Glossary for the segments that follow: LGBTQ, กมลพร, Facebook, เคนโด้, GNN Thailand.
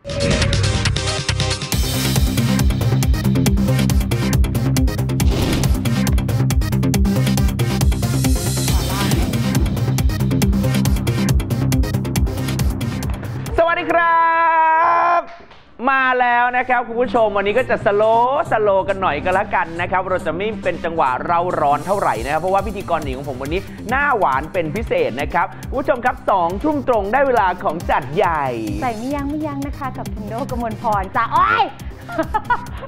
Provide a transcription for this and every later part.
สวัสดีครับมาแล้วนะครับคุณผู้ชมวันนี้ก็จะสโลว์กันหน่อยก็แล้วกันนะครับเราจะไม่เป็นจังหวะเราร้อนเท่าไหร่นะครับเพราะว่าพิธีกรหญิงของผมวันนี้หน้าหวานเป็นพิเศษนะครับคุณผู้ชมครับ2 ทุ่มตรงได้เวลาของจัดใหญ่ใส่ไม่ยั้งนะคะกับพินโดกมลพรจ้าโอ๊ย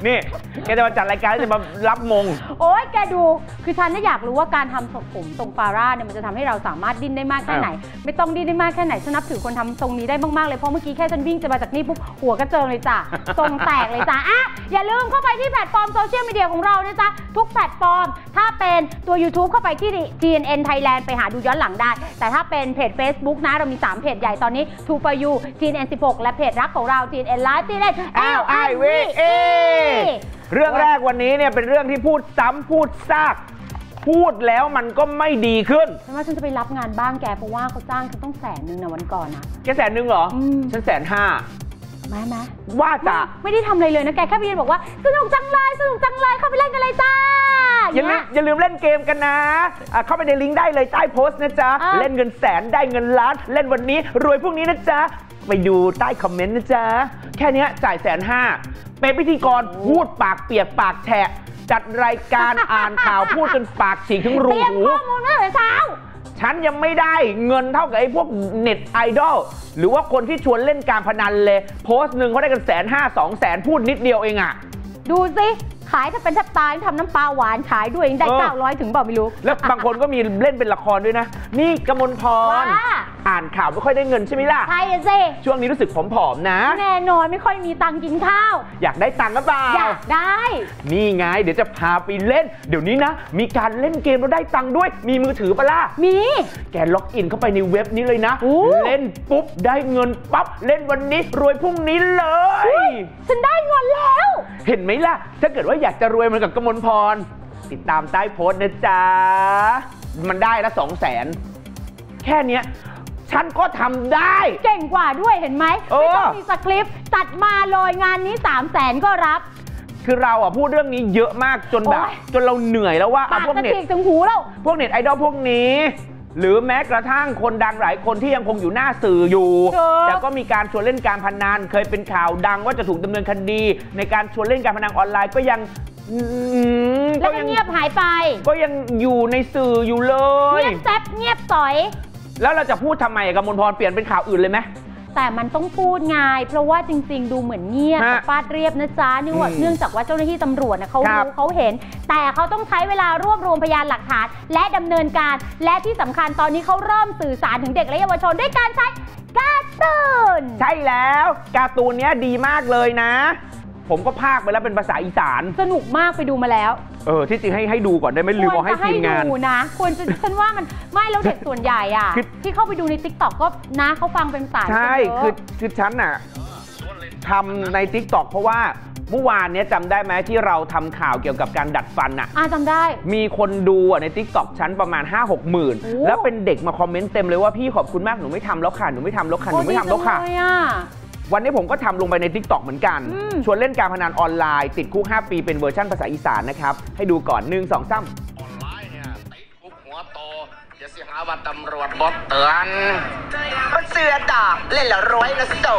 นี่แกจะมาจัดรายการจะมารับมงโอ๊ยแกดูคือฉันอยากรู้ว่าการทำทรงผมทรงฟาร่าเนี่ยมันจะทำให้เราสามารถดิ้นได้มากแค่ไหนไม่ต้องดิ้นได้มากแค่ไหนฉันนับถือคนทำทรงนี้ได้มากๆเลยเพราะเมื่อกี้แค่ฉันวิ่งจะมาจากนี่ปุ๊บหัวกระเจิงเลยจ้ะทรงแตกเลยจ้ะอ่ะอย่าลืมเข้าไปที่แพลตฟอร์มโซเชียลมีเดียของเรานะจ๊ะทุกแพลตฟอร์มถ้าเป็นตัว YouTube เข้าไปที่ GNN Thailand ไปหาดูย้อนหลังได้แต่ถ้าเป็นเพจ Facebook นะเรามี3เพจใหญ่ตอนนี้ทูฟายู GNN16 และเพจรักของเรา GNN Live ที่เล่น LIVเรื่องแรกวันนี้เนี่ยเป็นเรื่องที่พูดซ้ำพูดซากพูดแล้วมันก็ไม่ดีขึ้นฉันว่าฉันจะไปรับงานบ้างแกเพราะว่าเขาจ้างฉันต้อง100,000นะวันก่อนนะแก100,000เหรอฉัน150,000มาว่าจะไม่ได้ทำอะไรเลยนะแกแค่พี่บอกว่าสนุกจังเลยเข้าไปเล่นกันเลยจ้าอย่าลืมเล่นเกมกันนะเข้าไปในลิงก์ได้เลยใต้โพสต์นะจ๊ะเล่นเงิน100,000ได้เงิน1,000,000เล่นวันนี้รวยพรุ่งนี้นะจ๊ะไปดูใต้คอมเมนต์นะจ๊ะแค่นี้จ่าย150,000เป็นพิธีกรพูดปากเปียกปากแฉะจัดรายการอ่านข่าวพูดจนปากฉีกถึงรูหูเตรียมข้อมูลมาเลยเช้าฉันยังไม่ได้เงินเท่ากับไอ้พวกเน็ตไอดอลหรือว่าคนที่ชวนเล่นการพนันเลยโพสต์หนึ่งเขาได้กัน150,000 200,000พูดนิดเดียวเองอ่ะดูสิขายถ้าเป็นทับตายทำน้ำปลาหวานขายด้วยเองได้900ถึงบอกไม่รู้แล้วบางคนก็มีเล่นเป็นละครด้วยนะนี่กมลพรอ่านข่าวไม่ค่อยได้เงินใช่ไหมล่ะใช่สิช่วงนี้รู้สึกผอมๆนะแน่นอนไม่ค่อยมีตังกินข้าวอยากได้ตังหรือเปล่าอยากได้นี่ไงเดี๋ยวจะพาไปเล่นเดี๋ยวนี้นะมีการเล่นเกมแล้วได้ตังด้วยมีมือถือปะล่ะมีแกล็อกอินเข้าไปในเว็บนี้เลยนะเล่นปุ๊บได้เงินปั๊บเล่นวันนี้รวยพรุ่งนี้เลยฉันได้เงินแล้วเห็นไหมล่ะถ้าเกิดว่าอยากจะรวยเหมือนกับกมลพรติดตามใต้โพสต์นะจ๊ะมันได้ละ200,000แค่เนี้ยฉันก็ทำได้เก่งกว่าด้วยเห็นไหมไม่ต้องมีสคริปต์ตัดมาเลยงานนี้300,000ก็รับคือเราอ่ะพูดเรื่องนี้เยอะมากจนแบบจนเราเหนื่อยแล้วว่าพวกเน็ตถึงหูแล้วพวกเน็ตไอดอลพวกนี้หรือแม้กระทั่งคนดังหลายคนที่ยังคงอยู่หน้าสื่ออยู่แต่ก็มีการชวนเล่นการพนันเคยเป็นข่าวดังว่าจะถูกดำเนินคดีในการชวนเล่นการพนันออนไลน์ก็ยังแล้วเงียบหายไปก็ยังอยู่ในสื่ออยู่เลยเงียบแซบเงียบสอยแล้วเราจะพูดทำไมกมลพรเปลี่ยนเป็นข่าวอื่นเลยไหมแต่มันต้องพูดไงเพราะว่าจริงๆดูเหมือนเงียบฟาดเรียบนะจ๊ะเนื่องจากว่าเจ้าหน้าที่ตำรวจเขารู้เขาเห็นแต่เขาต้องใช้เวลารวบรวมพยานหลักฐานและดำเนินการและที่สำคัญตอนนี้เขาเริ่มสื่อสารถึงเด็กและเยาวชนด้วยการใช้การ์ตูนใช่แล้วการ์ตูนเนี้ยดีมากเลยนะผมก็พากไปแล้วเป็นภาษาอีสานสนุกมากไปดูมาแล้วที่จริงให้ดูก่อนได้ไหมลืมบอกให้ทีมงานนะควรจะฉันว่ามันไม่แล้วเด็กส่วนใหญ่อ่ะที่เข้าไปดูใน TikTok ก็นะเขาฟังเป็นภาษาใช่คือฉันน่ะทำใน TikTok เพราะว่าเมื่อวานนี้จำได้ไหมที่เราทำข่าวเกี่ยวกับการดัดฟันอ่ะจำได้มีคนดูใน TikTok ฉันประมาณ 50,000-60,000แล้วเป็นเด็กมาคอมเมนต์เต็มเลยว่าพี่ขอบคุณมากหนูไม่ทำแล้วค่ะหนูไม่ทำแล้วค่ะวันนี้ผมก็ทำลงไปใน TikTok เหมือนกันชวนเล่นการพนันออนไลน์ติดคุก5 ปีเป็นเวอร์ชั่นภาษาอีสานนะครับให้ดูก่อน1 2 3ออนไลน์เนี่ยติดคุกหัวโตจะเสียหาว่าตำรวจบดเตือนมันเสือดอกเล่นละร้อยนะโซ่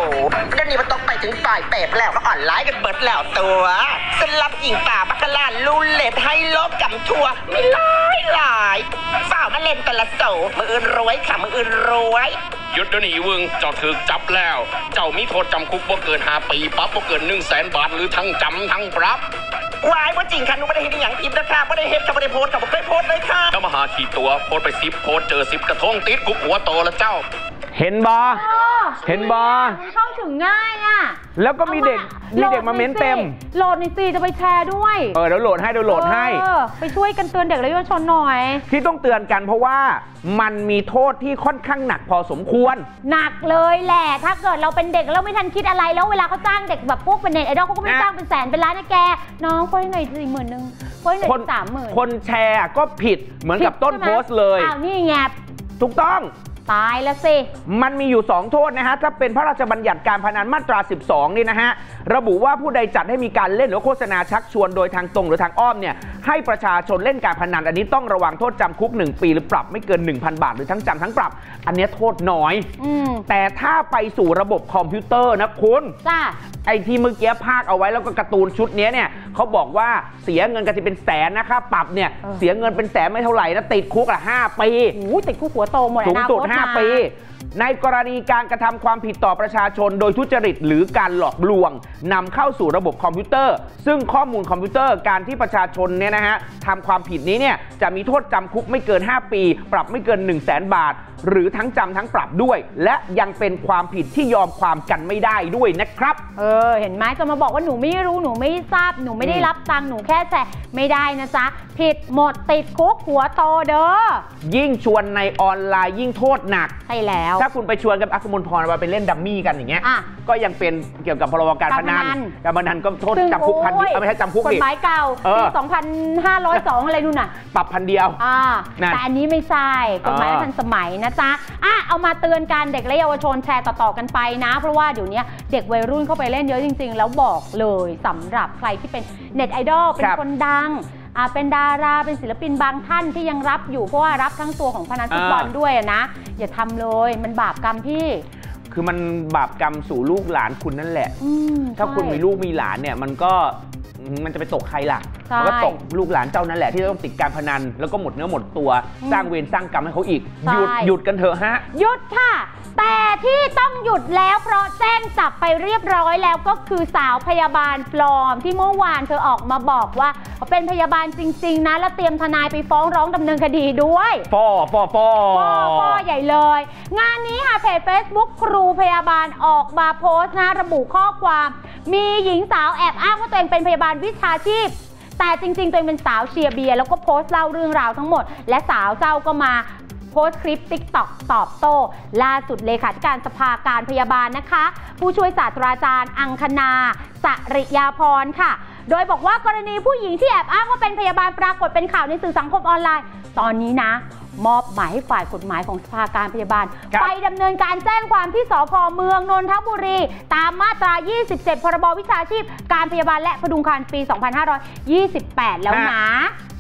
เดี๋ยวนี้มันต้องไปถึงฝ่ายเปรบแล้วก็ออนไลน์กันเบิดแล้วตัวสลับหญิงป่าบักลาลูเล็ดให้ลบกับทัวมีหลายฝ่ามาเล่นแต่ละโซ่มืออื่นร้อยค่ะมืออื่นร้อยยุดเดี๋ยวนี้วึงเจ้าถือจับแล้วเจ้ามีโทษจำคุกว่าเกิน5 ปีปรับว่าเกิน100,000 บาทหรือทั้งจำทั้งปรับวายว่าจริงค่ะหนูไม่ได้เห็นอย่างพิมพ์นะคะไม่ได้เห็นค่ะไม่ได้โพสค่ะไม่ได้โพสเลยค่ะเจ้ามาหาขี่ตัวโพสไป10โพสเจอ10กระทงติดคุกหัวโตแล้วเจ้าเห็นบอเข้าถึงง่ายอ่ะแล้วก็มีเด็กมาเม้นเต็มโหลดในซีจะไปแชร์ด้วยแล้วโหลดให้ไปช่วยกันเตือนเด็กและเยาวชนหน่อยที่ต้องเตือนกันเพราะว่ามันมีโทษที่ค่อนข้างหนักพอสมควรหนักเลยแหละถ้าเกิดเราเป็นเด็กแล้วไม่ทันคิดอะไรแล้วเวลาเขาจ้างเด็กแบบพวกเป็นเน็ตไอดอลเขาก็ไม่จ้างเป็น100,000เป็นล้านนะแกน้องก็ยังไง40,000คน30,000คนแชร์ก็ผิดเหมือนกับต้นโพสเลยอ้าวนี่ไงถูกต้อง ตายแล้วสิมันมีอยู่2โทษนะฮะถ้าเป็นพระราชบัญญัติการพนันมาตรา12นี่นะฮะระบุว่าผู้ใดจัดให้มีการเล่นหรือโฆษณาชักชวนโดยทางตรงหรือทางอ้อมเนี่ยให้ประชาชนเล่นการพนันอันนี้ต้องระวังโทษจำคุก1ปีหรือปรับไม่เกิน 1,000 บาทหรือทั้งจำทั้งปรับอันนี้โทษน้อยแต่ถ้าไปสู่ระบบคอมพิวเตอร์นะคุณไอ้ที่เมื่อกี้ภาคเอาไว้แล้วก็การ์ตูนชุดนี้เนี่ยเขาบอกว่าเสียเงินกันจะเป็นแสนนะคะปรับเนี่ยเสียเงินเป็นแสนไม่เท่าไหร่นะติดคุกละ5 ปีติดคุกหัวโตหมดสูงสุด5 ปีในกรณีการกระทำความผิดต่อประชาชนโดยทุจริตหรือการหลอกลวงนำเข้าสู่ระบบคอมพิวเตอร์ซึ่งข้อมูลคอมพิวเตอร์การที่ประชาชนเนี่ยนะฮะทำความผิดนี้เนี่ยจะมีโทษจำคุกไม่เกิน5 ปีปรับไม่เกิน 100,000 บาทหรือทั้งจำทั้งปรับด้วยและยังเป็นความผิดที่ยอมความกันไม่ได้ด้วยนะครับเห็นไหมจะมาบอกว่าหนูไม่รู้หนูไม่ทราบหนูไม่ได้รับตังค์หนูแค่แชร์ไม่ได้นะจ๊ะผิดหมดติดคุกหัวโตเด้อยิ่งชวนในออนไลน์ยิ่งโทษหนักใช่แล้วถ้าคุณไปชวนกับอัศมนพรมาไปเล่นดัมมี่กันอย่างเงี้ยก็ยังเป็นเกี่ยวกับพรบการพนันการพนันก็โทษจำคุกพันเอาไม่ใช่จำคุกกฎหมายเก่าปี2502อะไรนู่นน่ะปรับ1,000แต่อันนี้ไม่ใช่กฎหมายทันสมัยนะจ๊ะเอามาเตือนการเด็กและเยาวชนแชร์ต่อๆกันไปนะเพราะว่าเดี๋ยวนี้เด็กวัยรุ่นเข้าไปเล่นเยอะจริงๆแล้วบอกเลยสำหรับใครที่เป็นเน็ตไอดอลเป็นคนดังเป็นดาราเป็นศิลปินบางท่านที่ยังรับอยู่เพราะว่ารับทั้งตัวของพนันฟุตบอลด้วยนะอย่าทำเลยมันบาปกรรมพี่คือมันบาปกรรมสู่ลูกหลานคุณนั่นแหละถ้าคุณมีลูกมีหลานเนี่ยมันจะไปตกใครล่ะแล้วก็ตกลูกหลานเจ้านั่นแหละที่ต้องติดการพนันแล้วก็หมดเนื้อหมดตัวสร้างเวรสร้างกรรมให้เขาอีกหยุดกันเถอะฮะหยุดค่ะแต่ที่ต้องหยุดแล้วเพราะแจ้งจับไปเรียบร้อยแล้วก็คือสาวพยาบาลปลอมที่เมื่อวานเธอออกมาบอกว่าเป็นพยาบาลจริงๆนะและเตรียมทนายไปฟ้องร้องดำเนินคดีด้วยฟ้อใหญ่เลยงานนี้ค่ะเพจ Facebook ครูพยาบาลออกมาโพสต์นะระบุข้อความมีหญิงสาวแอบอ้างว่าตัวเองเป็นพยาบาลวิชาชีพแต่จริงๆตัวเองเป็นสาวเชียร์เบียร์แล้วก็โพสต์เล่าเรื่องราวทั้งหมดและสาวเจ้าก็มาโพสต์คลิป TikTok ตอบโต้ล่าสุดเลขาธิการสภาการพยาบาลนะคะผู้ช่วยศาสตราจารย์อังคณาสริยาพรค่ะโดยบอกว่ากรณีผู้หญิงที่แอบอ้างว่าเป็นพยาบาลปรากฏเป็นข่าวในสื่อสังคมออนไลน์ตอนนี้นะมอบหมายให้ฝ่ายกฎหมายของสภาการพยาบาลไปดำเนินการแจ้งความที่สภ.เมืองนนทบุรีตามมาตรา27พรบวิชาชีพการพยาบาลและพดุงครรภ์ปี2528แล้วนะ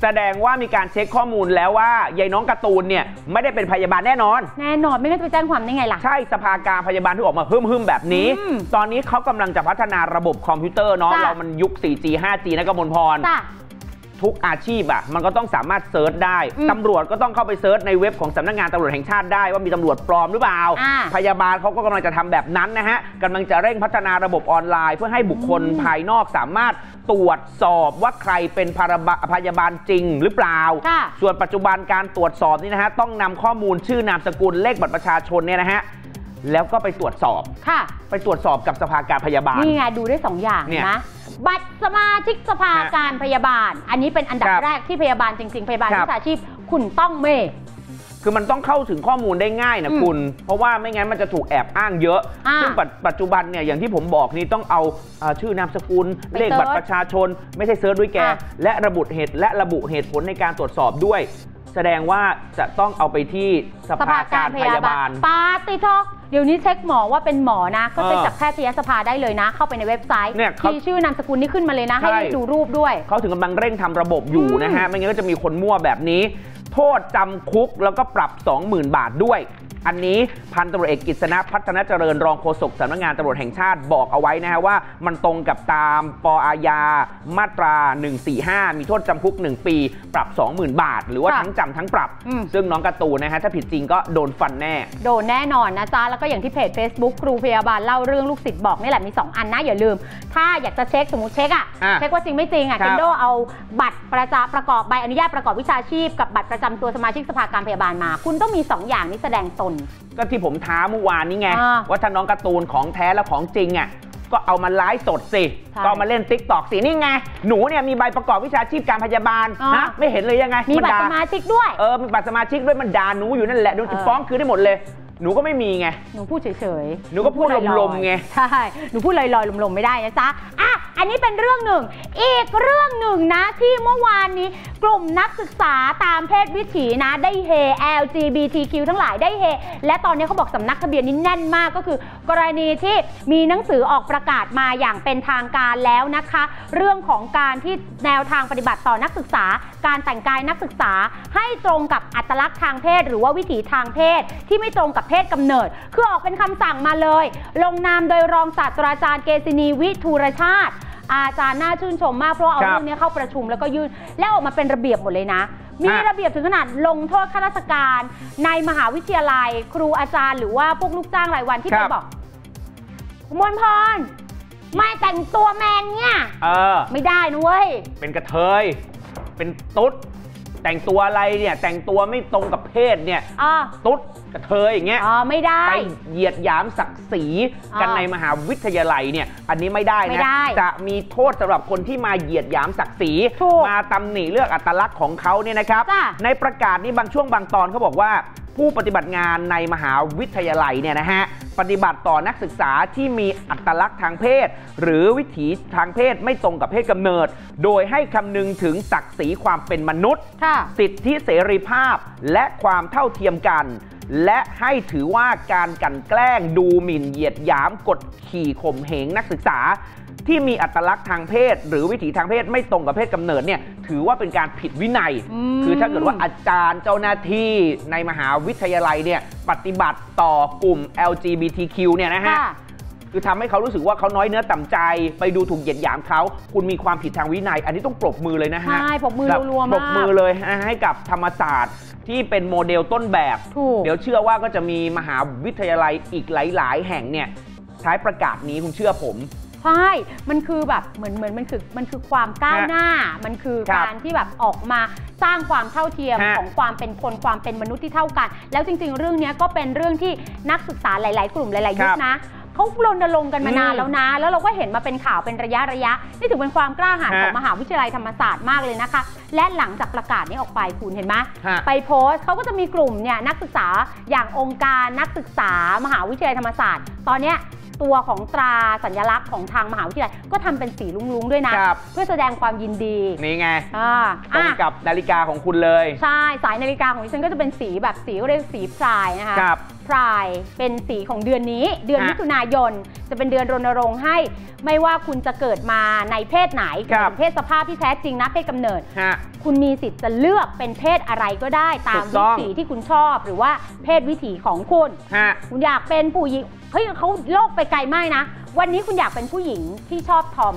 แสดงว่ามีการเช็คข้อมูลแล้วว่ายายน้องการ์ตูนเนี่ยไม่ได้เป็นพยาบาลแน่นอนไม่งั้นจะไปแจ้งความได้ไงล่ะใช่สภาการพยาบาลที่ออกมาฮึ่มแบบนี้ตอนนี้เขากำลังจะพัฒนาระบบคอมพิวเตอร์เนาะเรามันยุค 4G 5G นะกมลพรทุกอาชีพอ่ะมันก็ต้องสามารถเซิร์ชได้ตำรวจก็ต้องเข้าไปเซิร์ชในเว็บของสำนักงานตำรวจแห่งชาติได้ว่ามีตำรวจปลอมหรือเปล่าพยาบาลเขาก็กำลังจะทำแบบนั้นนะฮะกำลังจะเร่งพัฒนาระบบออนไลน์เพื่อให้บุคคลภายนอกสามารถตรวจสอบว่าใครเป็นพยาบาลจริงหรือเปล่าส่วนปัจจุบันการตรวจสอบนี่นะฮะต้องนำข้อมูลชื่อนามสกุลเลขบัตรประชาชนเนี่ยนะฮะแล้วก็ไปตรวจสอบไปตรวจสอบกับสภาการพยาบาลนี่ไงดูได้2อย่างนะบัตรสมาชิกสภาการพยาบาลอันนี้เป็นอันดับแรกที่พยาบาลจริงๆพยาบาลวิชาชีพคุณต้องคือมันต้องเข้าถึงข้อมูลได้ง่ายนะคุณเพราะว่าไม่งั้นมันจะถูกแอบอ้างเยอะซึ่งปัจจุบันเนี่ยอย่างที่ผมบอกนี่ต้องเอาชื่อนามสกุลเลขบัตรประชาชนไม่ใช่เซิร์ชด้วยแกและระบุเหตุผลในการตรวจสอบด้วยแสดงว่าจะต้องเอาไปที่สภาการพยาบาลปาติทอกเดี๋ยวนี้เช็คหมอว่าเป็นหมอนะก็เช็คจากแพทยสภาได้เลยนะเข้าไปในเว็บไซต์ที่ชื่อนามสกุลนี่ขึ้นมาเลยนะให้ดูรูปด้วยเขาถึงกำลังเร่งทำระบบอยู่นะฮะไม่งั้นก็จะมีคนมั่วแบบนี้โทษจำคุกแล้วก็ปรับ 20,000 บาทด้วยอันนี้พันตำรวจเอกกฤษณะพัฒนาเจริญรองโฆษกสำนักงานตำรวจแห่งชาติบอกเอาไว้นะฮะว่ามันตรงกับตามป.อาญามาตรา145มีโทษจำคุก1 ปีปรับ 20,000 บาทหรือว่าทั้งจำทั้งปรับซึ่งน้องการ์ตูนนะฮะถ้าผิดจริงก็โดนฟันแน่โดนแน่นอนนะจ๊ะแล้วก็อย่างที่เพจ Facebook ครูพยาบาลเล่าเรื่องลูกศิษย์บอกนี่แหละมี2อันนะอย่าลืมถ้าอยากจะเช็คสมมติเช็คว่าจริงไม่จริงเคนโดเอาบัตรประกอบใบอนุญาตประกอบวิชาชีพกับบัตรประจำตัวสมาชิกสภาการพยาบาลมาคุณต้องมี2อย่างนี้แสดงตนก็ที่ผมท้าเมื่อวานนี้ไงว่าถ้าน้องการ์ตูนของแท้และของจริงอ่ะก็เอามาไลฟ์สดสิก็มาเล่น TikTok สินี่ไงหนูเนี่ยมีใบประกอบวิชาชีพการพยาบาลนะไม่เห็นเลยยังไงมีบัตรสมาชิกด้วยมีบัตรสมาชิกด้วยมันด่าหนูอยู่นั่นแหละโดนฟ้องคืนได้หมดเลยหนูก็ไม่มีไงหนูพูดเฉยๆหนูก็พูดลมๆไงใช่หนูพูดลอยๆลมๆไม่ได้นะจ๊ะ อันนี้เป็นเรื่องหนึ่งอีกเรื่องหนึ่งนะที่เมื่อวานนี้กลุ่มนักศึกษาตามเพศวิถีนะได้เฮ LGBTQ ทั้งหลายได้เฮและตอนนี้เขาบอกสำนักทะเบียนนี้แน่นมากก็คือกรณีที่มีหนังสือออกประกาศมาอย่างเป็นทางการแล้วนะคะเรื่องของการที่แนวทางปฏิบัติต่อนักศึกษาการแต่งกายนักศึกษาให้ตรงกับอัตลักษณ์ทางเพศหรือว่าวิถีทางเพศที่ไม่ตรงกับเพศกำเนิดคือออกเป็นคำสั่งมาเลยลงนามโดยรองศาสตราจารย์เกษินีวิทูรชาติอาจารย์น่าชื่นชมมากเพราะเอาเรื่องนี้เข้าประชุมแล้วก็ยื่นแล้วออกมาเป็นระเบียบหมดเลยนะมีระเบียบถึงขนาดลงโทษข้าราชการในมหาวิทยาลัยครูอาจารย์หรือว่าพวกลูกจ้างรายวันที่ไปบอกมวลพรไม่แต่งตัวแมนเนี่ยไม่ได้นะเว้ยเป็นกระเทยเป็นตุ๊ดแต่งตัวอะไรเนี่ยแต่งตัวไม่ตรงกับเพศเนี่ยตุ๊ดกระเทยอย่างเงี้ยไม่ได้ไปเหยียดหยามศักดิ์ศรีกันในมหาวิทยาลัยเนี่ยอันนี้ไม่ได้นะจะมีโทษสำหรับคนที่มาเหยียดหยามศักดิ์ศรีมาตำหนิเลือกอัตลักษณ์ของเขาเนี่ยนะครับในประกาศนี้บางช่วงบางตอนเขาบอกว่าผู้ปฏิบัติงานในมหาวิทยาลัยเนี่ยนะฮะปฏิบัติต่อนักศึกษาที่มีอัตลักษณ์ทางเพศหรือวิถีทางเพศไม่ตรงกับเพศกำเนิดโดยให้คำนึงถึงศักดิ์ศรีความเป็นมนุษย์สิทธิเสรีภาพและความเท่าเทียมกันและให้ถือว่าการกั่นแกล้งดูหมิ่นเหยียดหยามกดขี่ข่มเหงนักศึกษาที่มีอัตลักษณ์ทางเพศหรือวิถีทางเพศไม่ตรงกับเพศกำเนิดเนี่ยถือว่าเป็นการผิดวินัยคือถ้าเกิดว่าอาจารย์เจ้าหน้าที่ในมหาวิทยาลัยเนี่ยปฏิบัติต่อกลุ่ม LGBTQ เนี่ยนะฮะคือทำให้เขารู้สึกว่าเขาน้อยเนื้อต่ำใจไปดูถูกเหยียดหยามเขาคุณมีความผิดทางวินัยอันนี้ต้องปรบมือเลยนะฮะใช่ปรบมือรัวๆมากปรบมือเลยให้กับธรรมศาสตร์ที่เป็นโมเดลต้นแบบเดี๋ยวเชื่อว่าก็จะมีมหาวิทยาลัยอีกหลายๆแห่งเนี่ยใช้ประกาศนี้คุณเชื่อผมใช่มันคือแบบเหมือนมันคือความก้าวหน้ามันคือการที่แบบออกมาสร้างความเท่าเทียมของความเป็นคนความเป็นมนุษย์ที่เท่ากันแล้วจริงๆเรื่องนี้ก็เป็นเรื่องที่นักศึกษาหลายๆกลุ่มหลายๆยุคนะเขารณรงค์กันมานานแล้วนะแล้วเราก็เห็นมาเป็นข่าวเป็นระยะนี่ถือเป็นความกล้าหาญของมหาวิทยาลัยธรรมศาสตร์มากเลยนะคะและหลังจากประกาศนี้ออกไปคุณเห็นไหมไปโพสต์เขาก็จะมีกลุ่มเนี่ยนักศึกษาอย่างองค์การนักศึกษามหาวิทยาลัยธรรมศาสตร์ตอนนี้ตัวของตราสัญลักษณ์ของทางมหาวิทยาลัยก็ทำเป็นสีลุ้งๆด้วยนะเพื่อแสดงความยินดีนี่ไงตรงกับนาฬิกาของคุณเลยใช่สายนาฬิกาของดิฉันก็จะเป็นสีแบบสีเรียกสีพรายนะคะพรายเป็นสีของเดือนนี้เดือนมิถุนายนจะเป็นเดือนรณรงค์ให้ไม่ว่าคุณจะเกิดมาในเพศไหนเป็นเพศสภาพที่แท้จริงนะเพศกำเนิดคุณมีสิทธิ์จะเลือกเป็นเพศอะไรก็ได้ตามวิถีที่คุณชอบหรือว่าเพศวิถีของคุณคุณอยากเป็นผู้หญิงเฮ้ยเขาโลกไปไกลมากนะวันนี้คุณอยากเป็นผู้หญิงที่ชอบทอม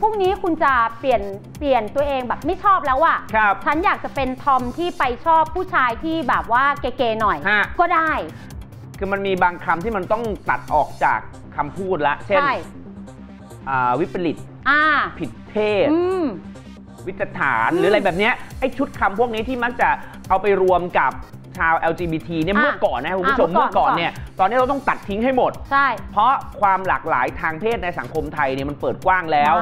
พรุ่งนี้คุณจะเปลี่ยนตัวเองแบบไม่ชอบแล้วอะฉันอยากจะเป็นทอมที่ไปชอบผู้ชายที่แบบว่าเก๋ๆหน่อยก็ได้คือมันมีบางคำที่มันต้องตัดออกจากคำพูดละเช่นวิปริตผิดเพศวิจฐานหรืออะไรแบบนี้ไอ้ชุดคำพวกนี้ที่มักจะเอาไปรวมกับชาว LGBT เนี่ยเมื่อก่อนนะคุณผู้ชมเมื่อก่อนเนี่ยตอนนี้เราต้องตัดทิ้งให้หมดใช่เพราะความหลากหลายทางเพศในสังคมไทยเนี่ยมันเปิดกว้างแล้ว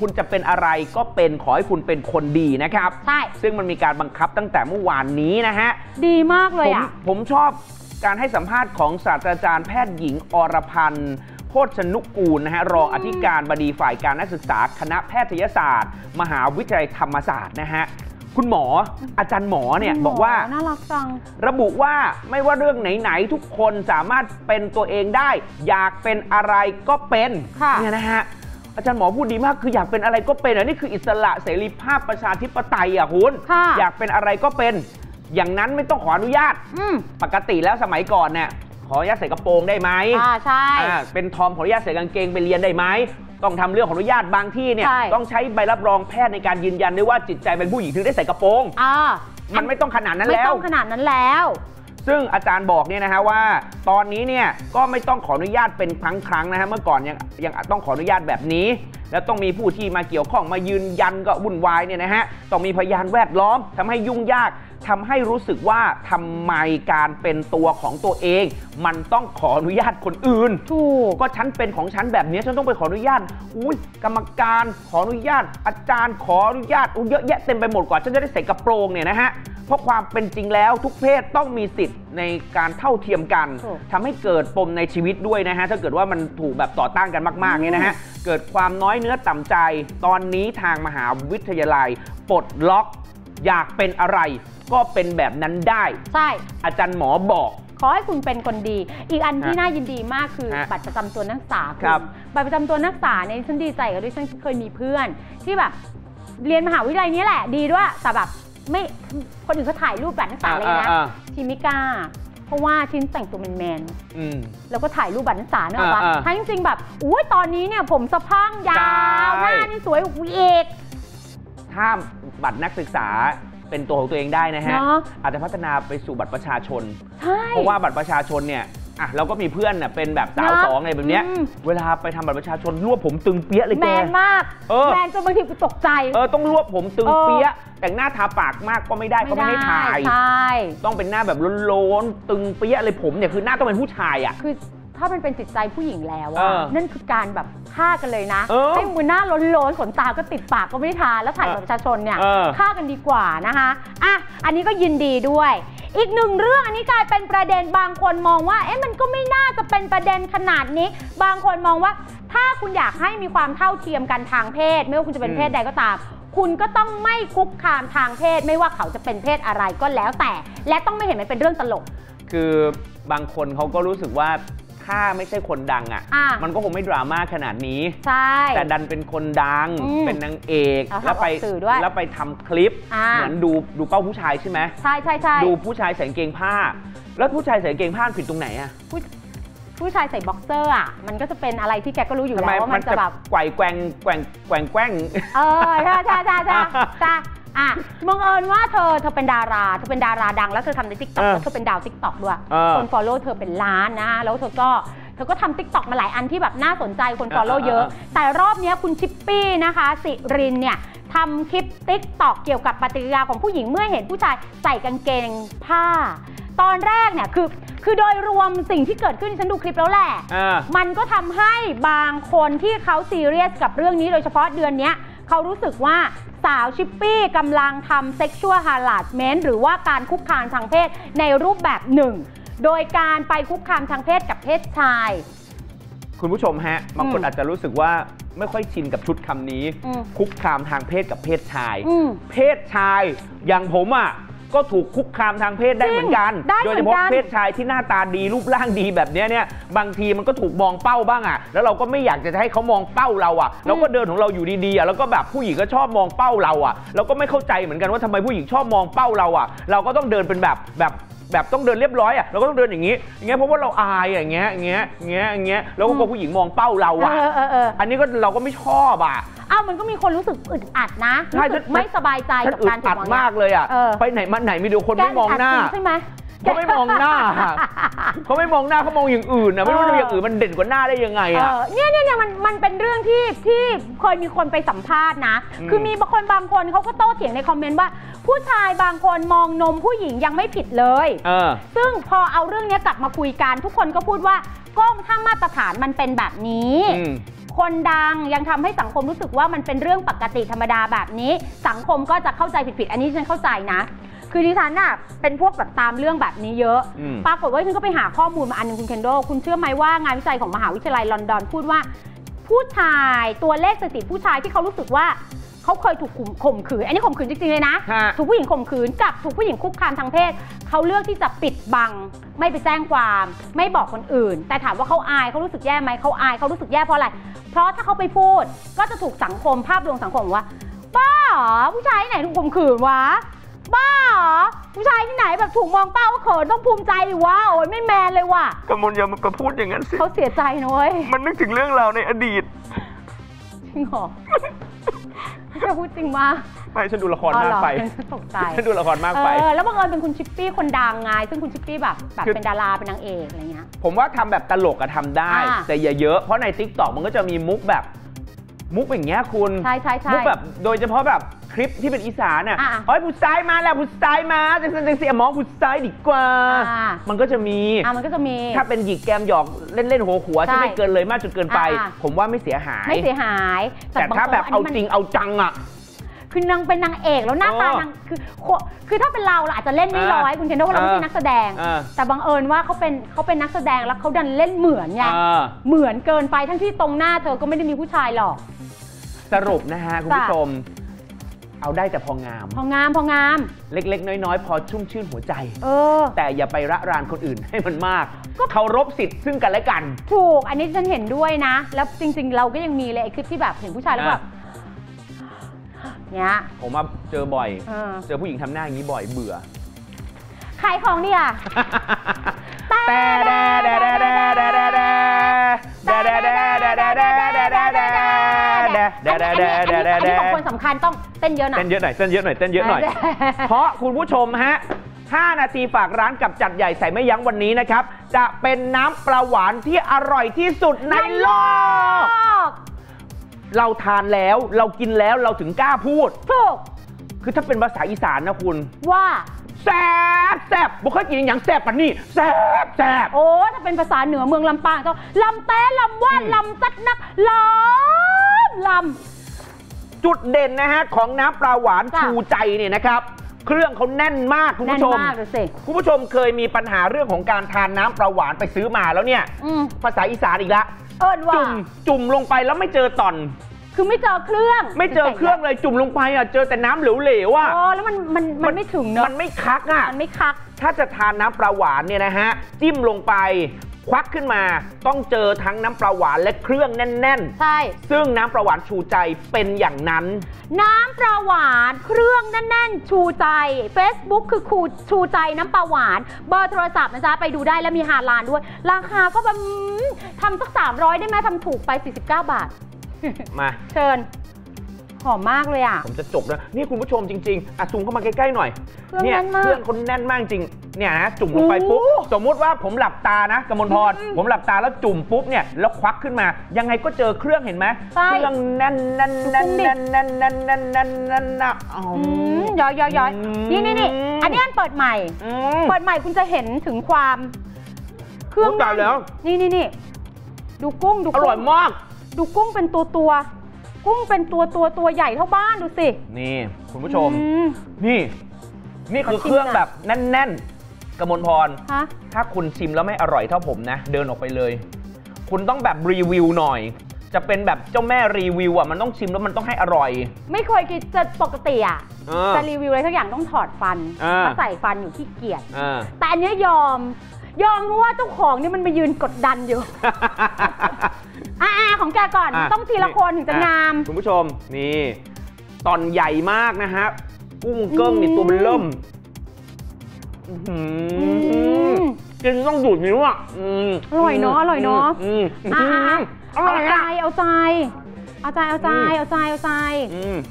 คุณจะเป็นอะไรก็เป็นขอให้คุณเป็นคนดีนะครับใช่ซึ่งมันมีการบังคับตั้งแต่เมื่อวานนี้นะฮะดีมากเลยอะผมชอบการให้สัมภาษณ์ของศาสตราจารย์แพทย์หญิงอรพันธ์โภชนุกูลนะฮะรองอธิการบดีฝ่ายการนักศึกษาคณะแพทยศาสตร์มหาวิทยาลัยธรรมศาสตร์นะฮะคุณหมออาจารย์หมอเนี่ยบอกว่าน่ารักจังระบุว่าไม่ว่าเรื่องไหนๆทุกคนสามารถเป็นตัวเองได้อยากเป็นอะไรก็เป็นเนี่ยนะฮะอาจารย์หมอพูดดีมากคืออยากเป็นอะไรก็เป็นนี่คืออิสระเสรีภาพประชาธิปไตยอ่ะคุณอยากเป็นอะไรก็เป็นอย่างนั้นไม่ต้องขออนุญาตปกติแล้วสมัยก่อนเนี่ยขออนุญาตใส่กระโปรงได้ไหมใช่เป็นทอมขออนุญาตใส่กางเกงไปเรียนได้ไหมต้องทำเรื่องขออนุญาตบางที่เนี่ยต้องใช้ใบรับรองแพทย์ในการยืนยันด้วยว่าจิตใจเป็นผู้หญิงถึงได้ใส่กระโปรงมันไม่ต้องขนาดนั้นแล้วไม่ต้องขนาดนั้นแล้วซึ่งอาจารย์บอกเนี่ยนะฮะว่าตอนนี้เนี่ยก็ไม่ต้องขออนุญาตเป็นครั้งนะฮะเมื่อก่อนยังต้องขออนุญาตแบบนี้แล้วต้องมีผู้ที่มาเกี่ยวข้องมายืนยันก็วุ่นวายเนี่ยนะฮะต้องมีพยานแวดล้อมทำให้ยุ่งยากทำให้รู้สึกว่าทำไมการเป็นตัวของตัวเองมันต้องขออนุญาตคนอื่นถูกก็ฉันเป็นของฉันแบบนี้ฉันต้องไปขออนุญาตกรรมการขออนุญาตอาจารย์ขออนุญาตเยอะแยะเต็มไปหมดกว่าฉันจะได้ใส่กระโปรงเนี่ยนะฮะ เพราะความเป็นจริงแล้วทุกเพศต้องมีสิทธิ์ในการเท่าเทียมกันทำให้เกิดปมในชีวิตด้วยนะฮะถ้าเกิดว่ามันถูกแบบต่อต้านกันมากๆเนี่ยนะฮะเกิดความน้อยเนื้อต่ำใจตอนนี้ทางมหาวิทยาลัยปลดล็อกอยากเป็นอะไรก็เป็นแบบนั้นได้ใช่อาจารย์หมอบอกขอให้คุณเป็นคนดีอีกอันที่น่ายินดีมากคือบัตรประจำตัวนักศึกษาครับบัตรประจำตัวนักศึกษาในฉันดีใจกับด้วยฉันเคยมีเพื่อนที่แบบเรียนมหาวิทยาลัยนี้แหละดีด้วยแต่แบบไม่คนอื่นเขาถ่ายรูปบัตรนักศึกษาเลยนะชิมิก้าเพราะว่าชิ้นแต่งตัวแมนๆแล้วก็ถ่ายรูปบัตรนักศึกษาเนี่ยว่าทั้งจริงแบบอุ้ยตอนนี้เนี่ยผมสะพั่งยาวหน้านี่สวยเอกถ้าบัตรนักศึกษาเป็นตัวของตัวเองได้นะฮะอาจจะพัฒนาไปสู่บัตรประชาชนเพราะว่าบัตรประชาชนเนี่ยอ่ะเราก็มีเพื่อนน่ะเป็นแบบสาวสองอะไรแบบเนี้ยเวลาไปทำบัตรประชาชนรวบผมตึงเปี้ยเลยแกแมนมากแมนจนบางทีกูตกใจต้องรวบผมตึงเปี้ยแต่งหน้าทาปากมากก็ไม่ได้เขาไม่ให้ถ่ายต้องเป็นหน้าแบบล้นๆตึงเปี้ยเลยผมเนี่ยคือหน้าต้องเป็นผู้ชายอ่ะคือถ้ามันเป็นจิตใจผู้หญิงแล้วนั่นคือการแบบฆ่ากันเลยนะให้มือหน้าล้นๆขนตาก็ติดปากก็ไม่ได้ทาแล้วถ่ายบัตรประชาชนเนี่ยฆ่ากันดีกว่านะคะอ่ะอันนี้ก็ยินดีด้วยอีกหนึ่งเรื่องอันนี้กลายเป็นประเด็นบางคนมองว่าเอ๊ะมันก็ไม่น่าจะเป็นประเด็นขนาดนี้บางคนมองว่าถ้าคุณอยากให้มีความเท่าเทียมกันทางเพศไม่ว่าคุณจะเป็นเพศใดก็ตามคุณก็ต้องไม่คุกคามทางเพศไม่ว่าเขาจะเป็นเพศอะไรก็แล้วแต่และต้องไม่เห็นมันเป็นเรื่องตลกคือบางคนเขาก็รู้สึกว่าถ้าไม่ใช่คนดังอ่ะมันก็คงไม่ดราม่าขนาดนี้ใช่แต่ดันเป็นคนดังเป็นนางเอกแล้วไปทำคลิปเหมือนดูเป้าผู้ชายใช่ไหมใช่ใช่ใช่ดูผู้ชายใส่กางเกงผ้าแล้วผู้ชายใส่กางเกงผ้าผิดตรงไหนอ่ะผู้ชายใส่บ็อกเซอร์อ่ะมันก็จะเป็นอะไรที่แกก็รู้อยู่แล้วว่ามันจะแบบไกว่แกว่งแกว่งใช่ใช่ใช่ใช่อ่ะบังเอิญว่าเธอเป็นดาราดังแล้วเธอทำใน TikTok แล้วเธอเป็นดาว TikTok ด้วยคนฟอลโล่เธอเป็นล้านนะแล้วเธอก็ทำ TikTok มาหลายอันที่แบบน่าสนใจคนฟอลโล่เยอะแต่รอบนี้คุณชิปปี้นะคะสิรินเนี่ยทำคลิป TikTok เกี่ยวกับปฏิกิริยาของผู้หญิงเมื่อเห็นผู้ชายใส่กางเกงผ้าตอนแรกเนี่ยคือโดยรวมสิ่งที่เกิดขึ้นฉันดูคลิปแล้วแหละมันก็ทำให้บางคนที่เขาซีเรียสกับเรื่องนี้โดยเฉพาะเดือนนี้เขารู้สึกว่าสาวชิปปี้กำลังทำ sexual harassment หรือว่าการคุกคามทางเพศในรูปแบบหนึ่งโดยการไปคุกคามทางเพศกับเพศชายคุณผู้ชมฮะบางคนอาจจะรู้สึกว่าไม่ค่อยชินกับชุดคำนี้คุกคามทางเพศกับเพศชายอย่างผมอ่ะก็ถูกคุกคามทางเพศได้เหมือนกันโดยเฉพาะเพศชายที่หน้าตาดีรูปร่างดีแบบนี้เนี่ยบางทีมันก็ถูกมองเป้าบ้างอ่ะแล้วเราก็ไม่อยากจะให้เขามองเป้าเราอ่ะเราก็เดินของเราอยู่ดีๆอ่ะแล้วก็แบบผู้หญิงก็ชอบมองเป้าเราอ่ะเราก็ไม่เข้าใจเหมือนกันว่าทำไมผู้หญิงชอบมองเป้าเราอ่ะเราก็ต้องเดินเป็นแบบต้องเดินเรียบร้อยอ่ะเราก็ต้องเดินอย่างนี้อย่างเงี้ยเพราะว่าเราอายอย่างเงี้ยแล้วก็กลัวผู้หญิงมองเป้าเราอ่ะอันนี้ก็เราก็ไม่ชอบอ่ะมันก็มีคนรู้สึกอึดอัดนะรู้สึกไม่สบายใจกับการถูกมองมากเลยอ่ะไปไหนมาไหนมีดูคนไม่มองหน้าใช่ไหมเขาไม่มองหน้าเขามองอย่างอื่นนะไม่รู้ว่าอย่างอื่นมันเด่นกว่าหน้าได้ยังไงอ่ะเนี่ยมันเป็นเรื่องที่เคยมีคนไปสัมภาษณ์นะคือมีบางคนเขาก็โต้เถียงในคอมเมนต์ว่าผู้ชายบางคนมองนมผู้หญิงยังไม่ผิดเลยซึ่งพอเอาเรื่องนี้กลับมาคุยกันทุกคนก็พูดว่าก็ถ้ามาตรฐานมันเป็นแบบนี้คนดังยังทำให้สังคมรู้สึกว่ามันเป็นเรื่องปกติธรรมดาแบบนี้สังคมก็จะเข้าใจผิดๆอันนี้ฉันเข้าใจนะคือดิฉันน่ะเป็นพวกแบบตามเรื่องแบบนี้เยอะปรากฏว่าฉันก็ไปหาข้อมูลมาอันนึงคุณเคนโดคุณเชื่อไหมว่างานวิจัยของมหาวิทยาลัยลอนดอนพูดว่าผู้ชายตัวเลขสถิติผู้ชายที่เขารู้สึกว่าเขาเคยถูกข่มขืนอันนี้ข่มขืนจริงๆเลยนะถูกผู้หญิงข่มขืนกับถูกผู้หญิงคุกคามทางเพศเขาเลือกที่จะปิดบังไม่ไปแจ้งความไม่บอกคนอื่นแต่ถามว่าเขาอายเขารู้สึกแย่ไหมเขาอายเขารู้สึกแย่เพราะอะไรเพราะถ้าเขาไปพูดก็จะถูกสังคมภาพลวงสังคมว่าบ้าหรอผู้ชายไหนถูกข่มขืนวะบ้าหรอผู้ชายที่ไหนแบบถูกมองเป้าเขินต้องภูมิใจวะโอ้ยไม่แมนเลยว่ะกมลยามันก็พูดอย่างนั้นสิเขาเสียใจนะเว้ยมันนึกถึงเรื่องราวในอดีตจริงหรอจะพูดจริงมาไม่ฉันดูละครมากไปฉันดูละครมากไปแล้วบังเอิญเป็นคุณชิปปี้คนดังไงซึ่งคุณชิปปี้แบบเป็นดาราเป็นนางเอกอะไรเงี้ยผมว่าทำแบบตลกอะทำได้แต่อย่าเยอะเพราะใน TikTok มันก็จะมีมุกแบบมุกอย่างเงี้ยคุณมุกแบบโดยเฉพาะแบบคลิปที่เป็นอีสานน่ะโอ้ยผู้ชายมาแล้วผู้ชายมาจะเสียมองผู้ชายดีกว่ามันก็จะมีถ้าเป็นหยิกแกมหยอกเล่นๆหัวที่ไม่เกินเลยมากจนเกินไปผมว่าไม่เสียหายแต่ถ้าแบบเอาจริงเอาจังอ่ะ คือนางเป็นนางเอกแล้วหน้าตานางคือถ้าเป็นเราเราอาจจะเล่นไม่ร้อยคุณเคนโดเพราะเราไม่ใช่นักแสดงแต่บังเอิญว่าเขาเป็นนักแสดงแล้วเขาดันเล่นเหมือนไงเหมือนเกินไปทั้งที่ตรงหน้าเธอก็ไม่ได้มีผู้ชายหรอกสรุปนะฮะคุณผู้ชมเอาได้แต่พองามพองามเล็กๆน้อยๆพอชุ่มชื่นหัวใจแต่อย่าไประรานคนอื่นให้มันมากก็เคารพสิทธิ์ซึ่งกันและกันถูกอันนี้ฉันเห็นด้วยนะแล้วจริงๆเราก็ยังมีเลยไอ้คลิปที่แบบเห็นผู้ชายแล้วแบบเนี้ยผมมาเจอบ่อยเจอผู้หญิงทำหน้าอย่างนี้บ่อยเบื่อขายของเนี่ยอันนี้ของคนสำคัญต้องเต้นเยอะหน่อยเพราะคุณผู้ชมฮะ5 นาทีฝากร้านกับจัดใหญ่ใส่ไม่ยั้งวันนี้นะครับจะเป็นน้ำปลาหวานที่อร่อยที่สุดในโลกเราทานแล้วเรากินแล้วเราถึงกล้าพูดถูกคือถ้าเป็นภาษาอีสานนะคุณว่าแซ่บบุคคลกินอย่างแซ่บปะนี่แซ่บโอ้ถ้าเป็นภาษาเหนือเมืองลำปางก็ลำแต้ลำว่านลำจัดนักจุดเด่นนะฮะของน้ำปลาหวานชูใจเนี่ยนะครับเครื่องเขาแน่นมากคุณผู้ชมเคยมีปัญหาเรื่องของการทานน้ำปลาหวานไปซื้อมาแล้วเนี่ยภาษาอีสานอีกละจุ่มลงไปแล้วไม่เจอตอนคือไม่เจอเครื่องเลยจุ่มลงไปอ่ะเจอแต่น้ำเหลวๆอ่ะอ๋อแล้วมันไม่ถึงเนอะมันไม่คักอ่ะถ้าจะทานน้ำปลาหวานเนี่ยนะฮะจิ้มลงไปควักขึ้นมาต้องเจอทั้งน้ำปลาหวานและเครื่องแน่นๆใช่ซึ่งน้ำปลาหวานชูใจเป็นอย่างนั้นน้ำปลาหวานเครื่องแน่นๆชูใจ Facebook คือชูใจน้ำปลาหวานเบอร์โทรศัพท์นะจ๊ะไปดูได้และมีฮาลาลด้วยราคาก็แบบทำสัก300ได้ไหมทำถูกไป49 บาทมาเชิญหอมมากเลยอ่ะผมจะจบแล้วนี่คุณผู้ชมจริงๆซูมเข้ามาใกล้ๆหน่อยเนี่ยเครื่องคนแน่นมากจริงเนี่ยนะจุ่มลงไปปุ๊บสมมุติว่าผมหลับตานะกมลพรผมหลับตาแล้วจุ่มปุ๊บเนี่ยแล้วควักขึ้นมายังไงก็เจอเครื่องเห็นไหมเครื่องแน่นย้อยนี่อันนี้อันเปิดใหม่คุณจะเห็นถึงความเครื่องแล้วนี่ดูกุ้งอร่อยมากดูกุ้งเป็นตัวกุ้งเป็นตัวใหญ่เท่าบ้านดูสินี่คุณผู้ชมนี่คือเครื่องแบบแน่นๆกมลพรถ้าคุณชิมแล้วไม่อร่อยเท่าผมนะเดินออกไปเลยคุณต้องแบบรีวิวหน่อยจะเป็นแบบเจ้าแม่รีวิวอ่ะมันต้องชิมแล้วมันต้องให้อร่อยไม่เคยกินจะปกติอ่ะจะรีวิวอะไรสักอย่างต้องถอดฟันมาใส่ฟันอยู่ที่เกียจแต่อันนี้ยอมเพราะว่าเจ้าของนี่มันไปยืนกดดันอยู่ของแกก่อนต้องทีละคนถึงจะงามคุณผู้ชมนี่ตอนใหญ่มากนะฮะกุ้งเกิ้งนี่ตัวมันเริ่มกินต้องดูดนิ้วอ่ะอร่อยเนาะเอาใจ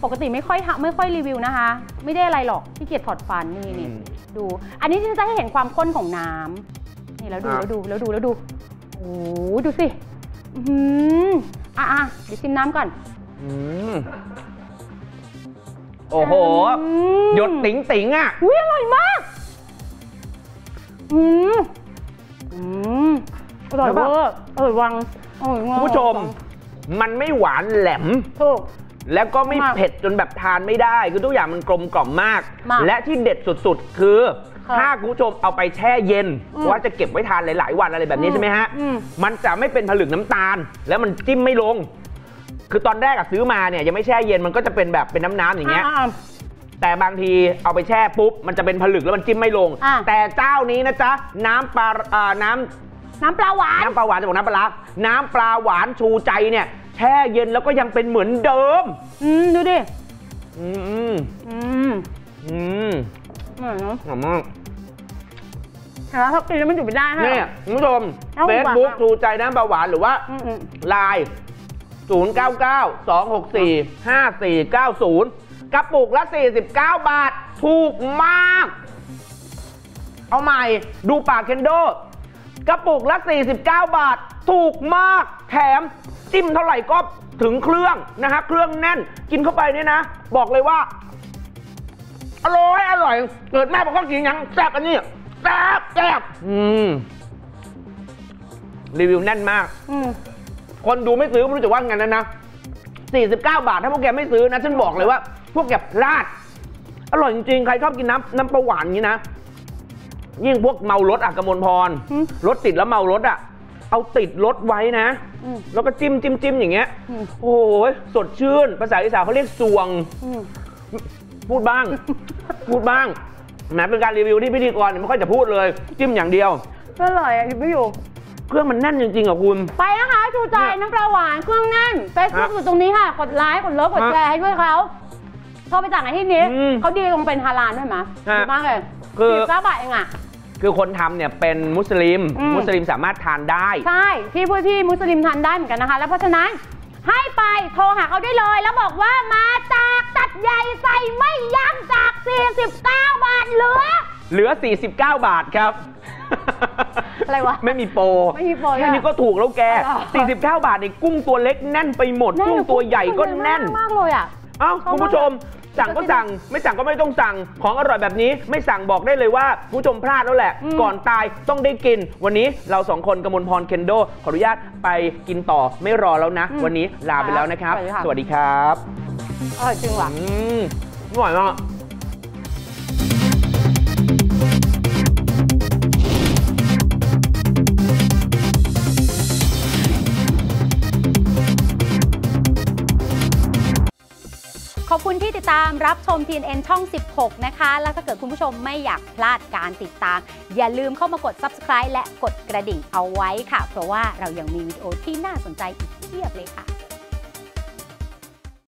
ปกติไม่ค่อยรีวิวนะคะไม่ได้อะไรหรอกที่เกียจถอดฟันนี่ดูอันนี้จะให้เห็นความข้นของน้ำนี่แล้วดูโอ้ดูสิเดี๋ยวชิมน้ำก่อนโอ้โหหยดติ๋งอ่ะอุ้ยอร่อยมากอร่อยเวอร์อร่อยวังคุณผู้ชมมันไม่หวานแหลมถูกแล้วก็ไม่เผ็ดจนแบบทานไม่ได้คือทุกอย่างมันกลมกล่อมมากและที่เด็ดสุดๆคือถ้าคุณผู้ชมเอาไปแช่เย็นว่าจะเก็บไว้ทานหลายๆวันอะไรแบบนี้ใช่ไหมฮะมันจะไม่เป็นผลึกน้ำตาลแล้วมันจิ้มไม่ลงคือตอนแรกซื้อมาเนี่ยยังไม่แช่เย็นมันก็จะเป็นแบบเป็นน้ำๆอย่างเงี้ยแต่บางทีเอาไปแช่ปุ๊บมันจะเป็นผลึกแล้วมันจิ้มไม่ลงแต่เจ้านี้นะจ๊ะน้ำปลาหวานจะบอกน้ำปลาหวานชูใจเนี่ยแช่เย็นแล้วก็ยังเป็นเหมือนเดิมดูดิหอมมากแล้วถ้ากินแล้วมันอยู่ไม่ได้ค่ะนี่คุณผู้ชม Facebook ชูใจน้ำปลาหวานหรือว่า LINE 099-264-5490 กระปุกละ49 บาทถูกมากเอาใหม่ดูปากเคนโดกระปุกละ49 บาทถูกมากแถมจิ้มเท่าไหร่ก็ถึงเครื่องนะฮะเครื่องแน่นกินเข้าไปเนี่ยนะบอกเลยว่าอร่อยเกิดแม่บอกว่ากินยังแซ่บอันนี้แซ่บรีวิวแน่นมากคนดูไม่ซื้อไม่รู้จะว่าไงนะ49 บาทถ้าพวกแกไม่ซื้อนะฉันบอกเลยว่า พวกแบบราดอร่อยจริงๆใครชอบกินน้ำปลาหวานนี้นะยิ่งพวกเมารถอะกมลพรรถติดแล้วเมารถอะเอาติดรถไว้นะแล้วก็จิ้มอย่างเงี้ยโอ้ยสดชื่นภาษาอีสานเขาเรียกสวงพูดบ้างแหมเป็นการรีวิวที่พิธีกรไม่ค่อยจะพูดเลยจิ้มอย่างเดียวอร่อยอะกินไม่อยู่เครื่องมันแน่นจริงๆอ่ะคุณไปนะคะชูใจน้ำปลาหวานเครื่องแน่น Facebook อยู่ตรงนี้ค่ะกดไลค์กดเลิฟกดแชร์ให้ด้วยเขาพอไปสั่งไอ้ที่นี้เขาดีลงเป็นฮาลาลด้วยมั้ยดีมากเลย19 บาทเองอ่ะคือคนทำเนี่ยเป็นมุสลิมสามารถทานได้ใช่ที่ผู้ที่มุสลิมทานได้เหมือนกันนะคะแล้วเพราะฉะนั้นให้ไปโทรหาเขาได้เลยแล้วบอกว่ามาจากตัดใหญ่ใส่ไม่ยั้งจาก49 บาทเหลือ49 บาทครับอะไรวะไม่มีโปรแค่นี้ก็ถูกแล้วแก49 บาทนี่กุ้งตัวเล็กแน่นไปหมดกุ้งตัวใหญ่ก็แน่นมากเลยอ่ะเอ้าคุณผู้ชมสั่งก็สั่งไม่สั่งก็ไม่ต้องสั่งของอร่อยแบบนี้ไม่สั่งบอกได้เลยว่าผู้ชมพลาดแล้วแหละก่อนตายต้องได้กินวันนี้เรา2คนกมลพรเคนโดขออนุญาตไปกินต่อไม่รอแล้วนะวันนี้ลาไปแล้วนะครับสวัสดีครับอร่อยจริงหรออร่อยมากขอบคุณที่ติดตามรับชม GNN ช่อง 16 นะคะแล้วถ้าเกิดคุณผู้ชมไม่อยากพลาดการติดตามอย่าลืมเข้ามากด Subscribe และกดกระดิ่งเอาไว้ค่ะเพราะว่าเรายังมีวิดีโอที่น่าสนใจอีกเพียบเลยค่ะ